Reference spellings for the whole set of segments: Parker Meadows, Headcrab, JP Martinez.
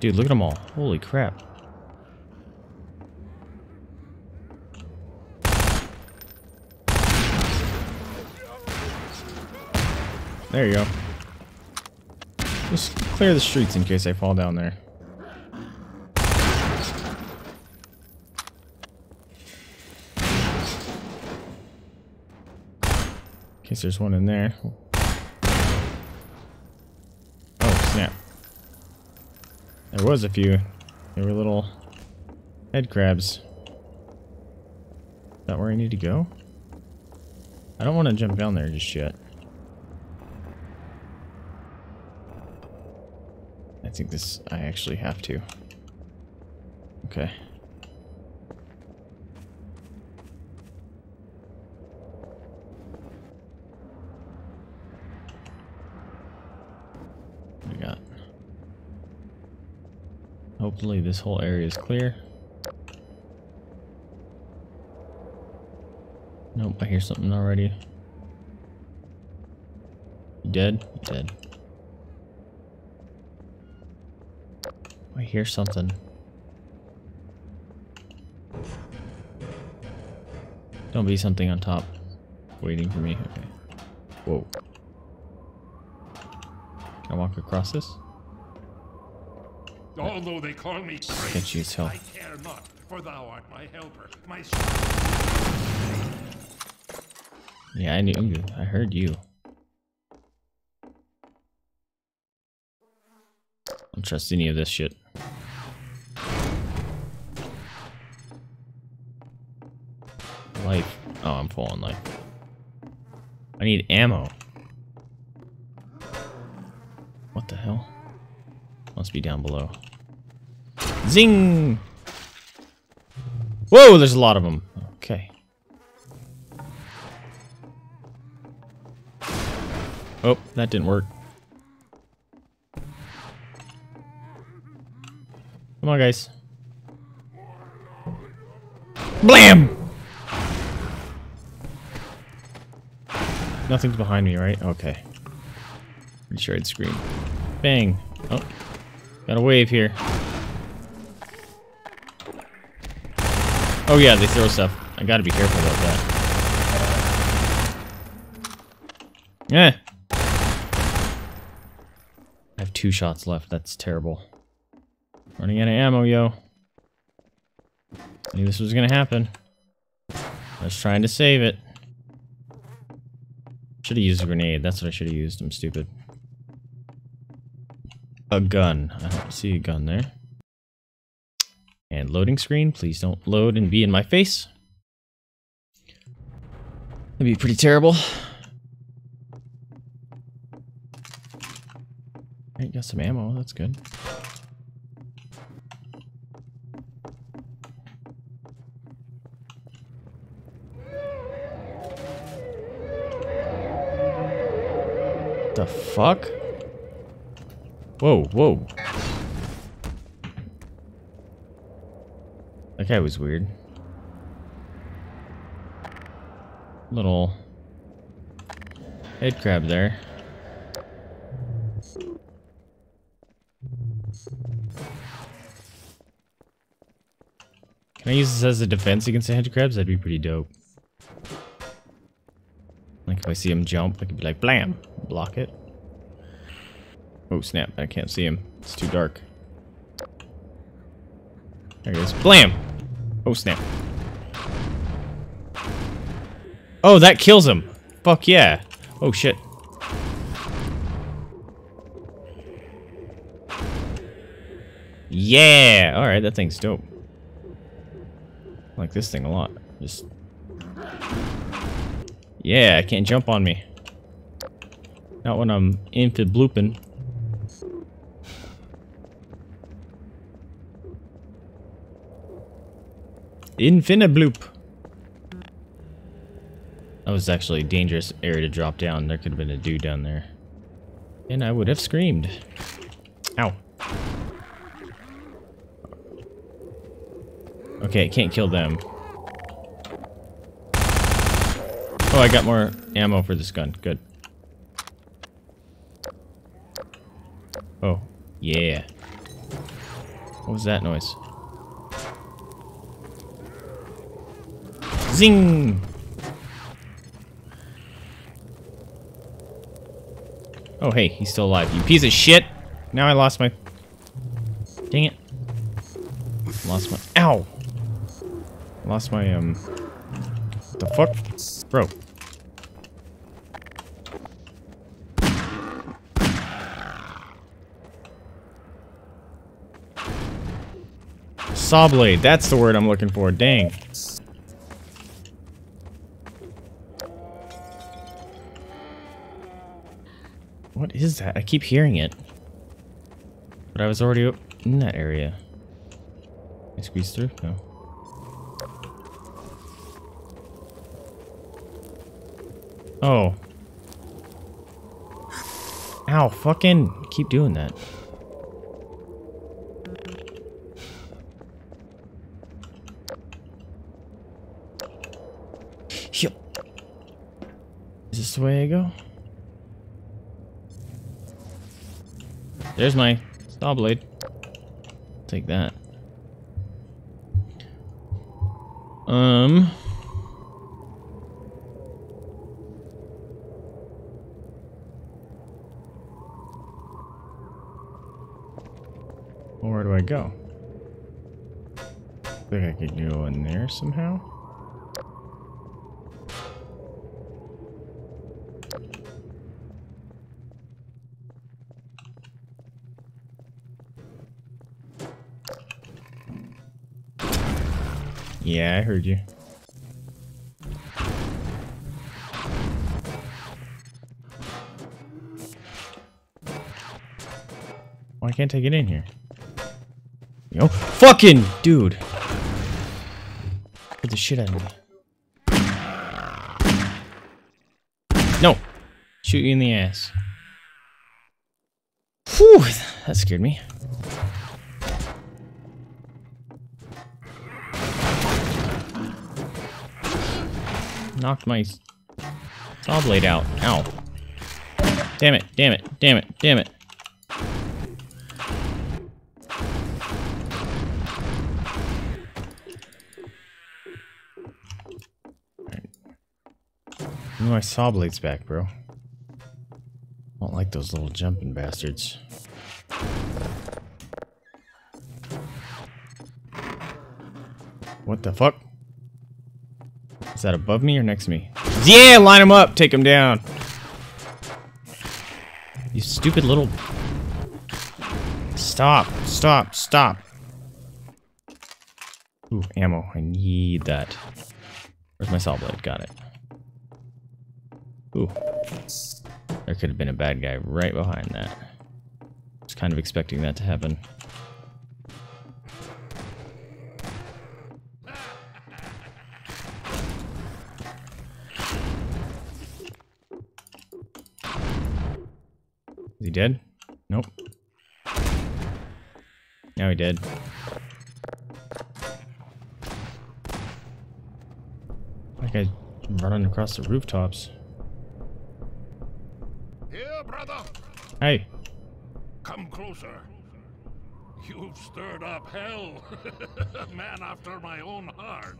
Dude, look at them all. Holy crap. There you go. Just clear the streets in case I fall down there. In case there's one in there. Oh, snap. There was a few. They were little head crabs. Is that where I need to go? I don't want to jump down there just yet. I think this, I actually have to. Okay. What do we got? Hopefully this whole area is clear. Nope, I hear something already. You dead? Dead. I hear something. Don't be something on top waiting for me. Okay. Whoa. Can I walk across this? Although they call me crazy, can't use help. I care not, for thou art my helper, my strength. Yeah, I knew. I heard you. Don't trust any of this shit. Life. Oh, I'm full on life. I need ammo. What the hell? Must be down below. Zing! Whoa, there's a lot of them. Okay. Oh, that didn't work. Come on, guys. Blam! Nothing's behind me, right? Okay. Pretty sure I'd scream. Bang! Oh. Got a wave here. Oh yeah, they throw stuff. I gotta be careful about that. Eh. I have 2 shots left. That's terrible. Running out of ammo, yo. I knew this was gonna happen. I was trying to save it. Should have used a grenade. That's what I should have used. I'm stupid. A gun. I don't see a gun there. And loading screen. Please don't load and be in my face. That'd be pretty terrible. Alright, got some ammo. That's good. The fuck? Whoa, whoa. That guy was weird. Little head crab there. Can I use this as a defense against the head crabs? That'd be pretty dope. Like if I see him jump, I could be like, blam! Block it. Oh snap, I can't see him. It's too dark. There he is. Blam! Oh snap. Oh, that kills him! Fuck yeah! Oh shit. Yeah! Alright, that thing's dope. I like this thing a lot. Just... yeah, it can't jump on me. Not when I'm infant blooping. Infinibloop. That was actually a dangerous area to drop down. There could have been a dude down there. And I would have screamed. Ow. Okay, I can't kill them. Oh, I got more ammo for this gun. Good. Oh, yeah. What was that noise? Zing! Oh, hey, he's still alive. You piece of shit! Now I lost my... Dang it. Lost my... Ow! Lost my, What the fuck? Bro. Saw blade. That's the word I'm looking for. Dang. What is that? I keep hearing it. But I was already in that area. Can I squeeze through? No. Oh. Ow, fucking keep doing that. Yep. Is this the way I go? There's my saw blade. Take that. Where do I go? I think I could go in there somehow. Yeah, I heard you. Why can't I get in here? Yo, fucking dude! Get the shit out of me. No! Shoot you in the ass. Whew! That scared me. Knocked my saw blade out. Ow. Damn it, damn it, damn it, damn it. Alright. Give me my saw blades back, bro. I don't like those little jumping bastards. What the fuck? Is that above me or next to me? Yeah, line them up, take them down. You stupid little... Stop, stop, stop. Ooh, ammo, I need that. Where's my saw blade? Got it. Ooh. There could have been a bad guy right behind that. I was kind of expecting that to happen. Is he dead? Nope. Now he dead. Like I running across the rooftops. Here, brother. Hey. Come closer. You've stirred up hell. Man after my own heart.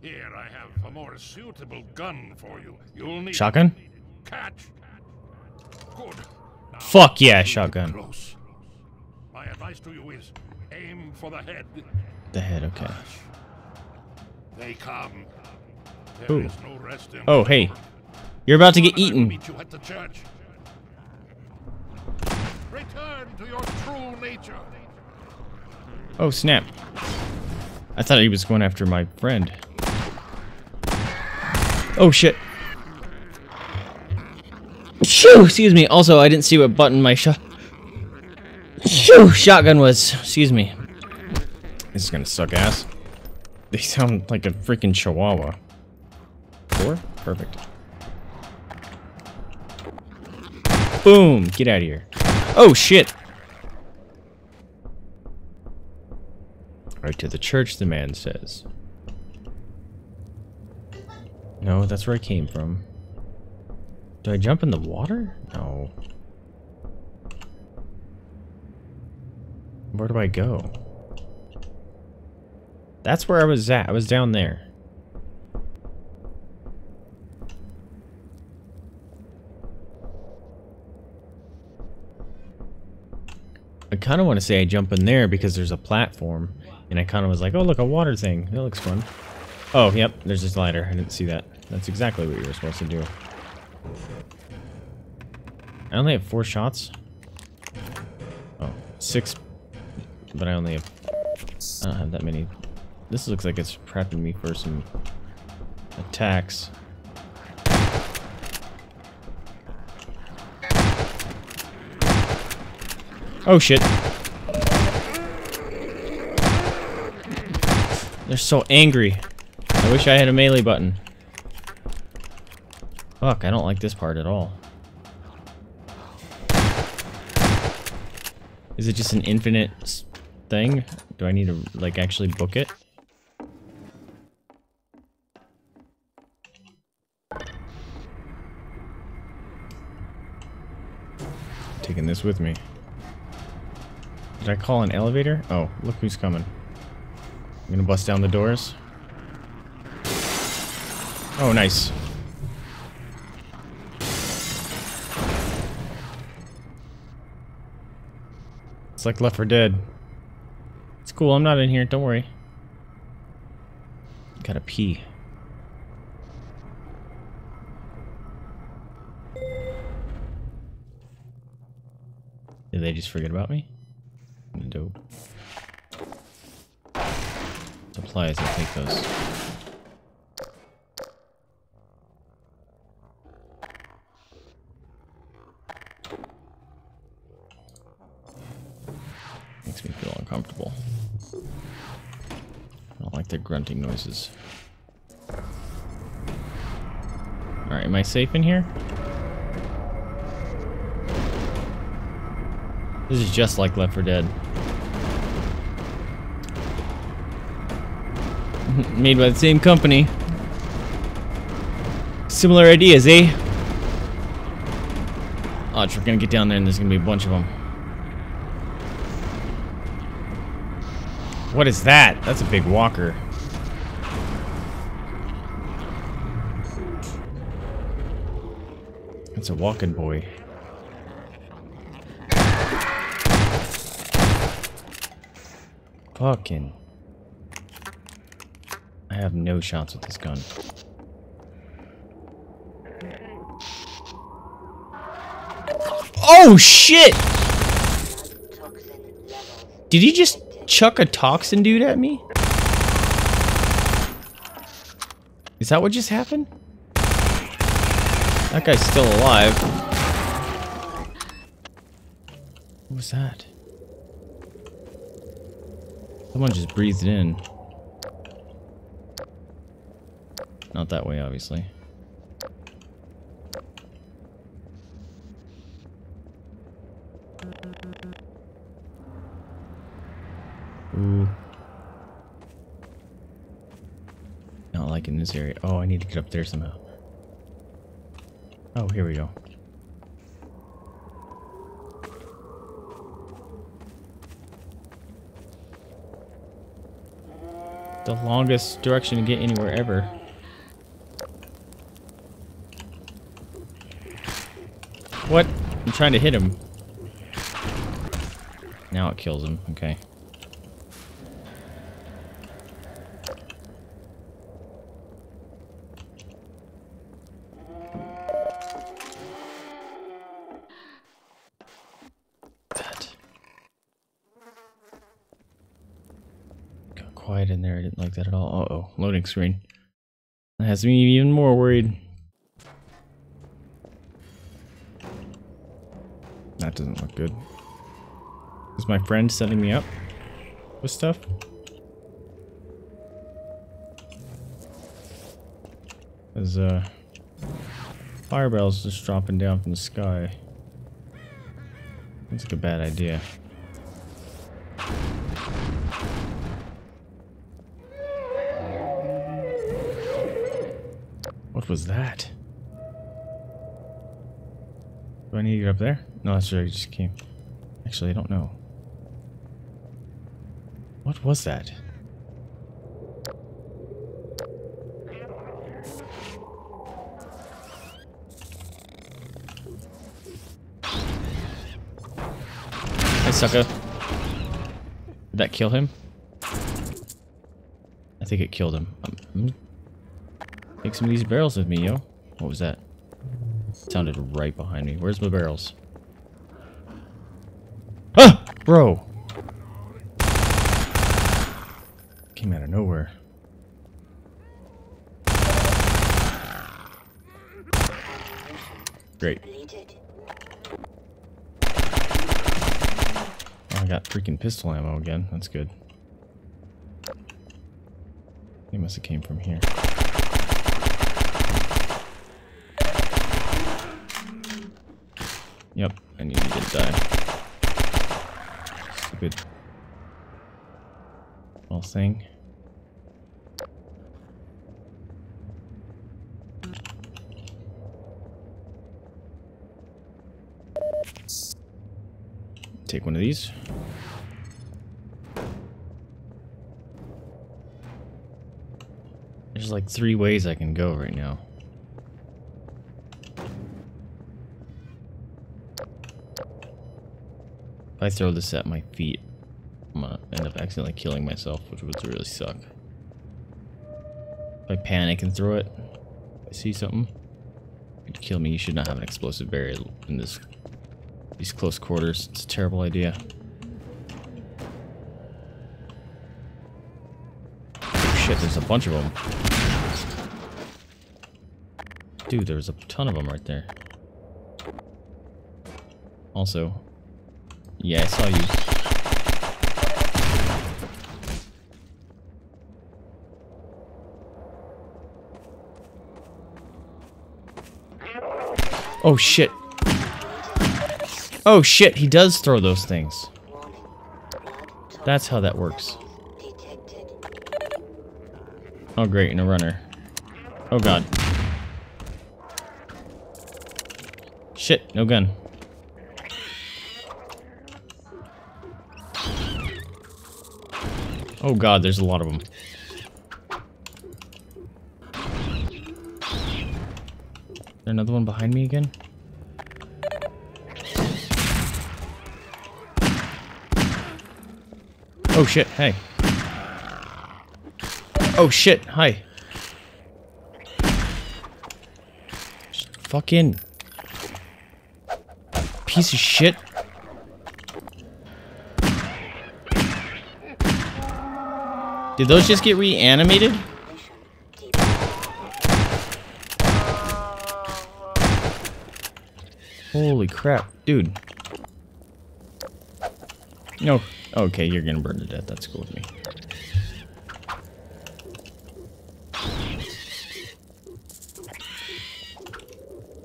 Here I have a more suitable gun for you. You'll need shotgun? Catch. Good. Fuck yeah, shotgun. Close. My advice to you is aim for the head. The head, okay. They come. There is no rest in oh, hey. You're about to get eaten. Meet you at the church. Return to your true nature. Oh, snap. I thought he was going after my friend. Oh, shit. Shoo! Excuse me. Also, I didn't see what button my shotgun was. Excuse me. This is gonna suck ass. They sound like a freaking chihuahua. 4? Perfect. Boom! Get out of here. Oh, shit! Right to the church, the man says. No, that's where I came from. Do I jump in the water? No. Where do I go? That's where I was at. I was down there. I kind of want to say I jump in there because there's a platform, and I kind of was like, oh, look, a water thing. That looks fun. Oh, yep, there's a slider. I didn't see that. That's exactly what you were supposed to do. I only have 4 shots. Oh, 6, but I only have... I don't have that many. This looks like it's prepping me for some attacks. Oh shit. They're so angry. I wish I had a melee button. Fuck, I don't like this part at all. Is it just an infinite thing? Do I need to, like, actually book it? I'm taking this with me. Did I call an elevator? Oh, look who's coming. I'm gonna bust down the doors. Oh, nice. It's like Left 4 Dead. It's cool, I'm not in here, don't worry. Gotta pee. Did they just forget about me? Dope. Supplies, I'll take those. Makes me feel uncomfortable. I don't like the grunting noises. Alright, am I safe in here? This is just like Left 4 Dead. Made by the same company. Similar ideas, eh? Oh, we're gonna get down there and there's gonna be a bunch of them. What is that? That's a big walker. It's a walking boy. Fucking. I have no shots with this gun. Oh shit! Did he just chuck a toxin dude at me? Is that what just happened? That guy's still alive. What was that? Someone just breathed in. Not that way, obviously. Ooh. Not like in this area. Oh, I need to get up there somehow. Oh, here we go. The longest direction to get anywhere ever. What? I'm trying to hit him. Now it kills him. Okay. That. Got quiet in there. I didn't like that at all. Uh-oh. Loading screen. That has me even more worried. That doesn't look good. Is my friend setting me up with stuff? There's fire barrels just dropping down from the sky. That's like a bad idea. What was that? Do I need to get up there? No, that's where I just came. Actually, I don't know. What was that? Hey, sucker. Did that kill him? I think it killed him. Take some of these barrels with me, yo. What was that? It sounded right behind me. Where's my barrels? Ah! Bro! Came out of nowhere. Great. Oh, I got freaking pistol ammo again. That's good. They must have came from here. Yep, I need to get die. Stupid little thing. Take one of these. There's like 3 ways I can go right now. If I throw this at my feet, I'm gonna end up accidentally killing myself, which would really suck. If I panic and throw it, if I see something, it'd kill me. You should not have an explosive barrier in these close quarters. It's a terrible idea. Oh shit, there's a bunch of them. Dude, there's a ton of them right there. Also, yeah, I saw you. Oh shit. Oh shit, he does throw those things. That's how that works. Oh great, and a runner. Oh god. Shit, no gun. Oh god, there's a lot of them. Is there another one behind me again? Oh shit, hey. Oh shit, hi. Just fucking piece of shit. Did those just get reanimated? Holy crap, dude. No. Okay, you're gonna burn to death. That's cool with me.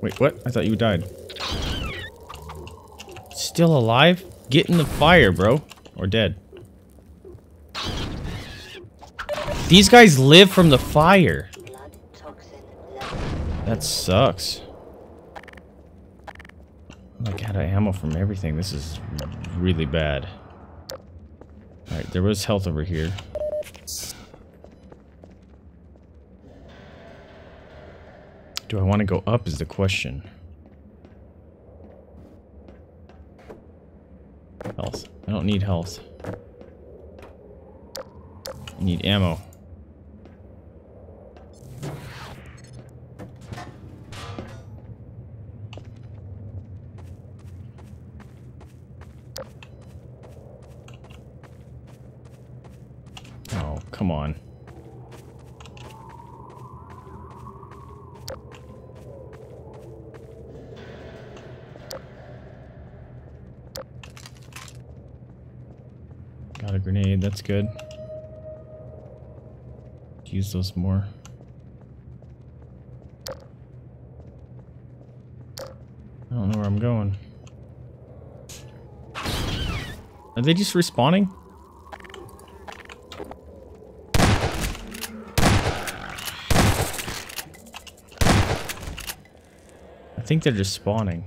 Wait, what? I thought you died. Still alive? Get in the fire, bro. Or dead. These guys live from the fire. That sucks. I got ammo from everything. This is really bad. Alright, there was health over here. Do I want to go up is the question. Health. I don't need health. I need ammo. Come on. Got a grenade, that's good. Use those more. I don't know where I'm going. Are they just respawning? I think they're just spawning.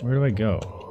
Where do I go?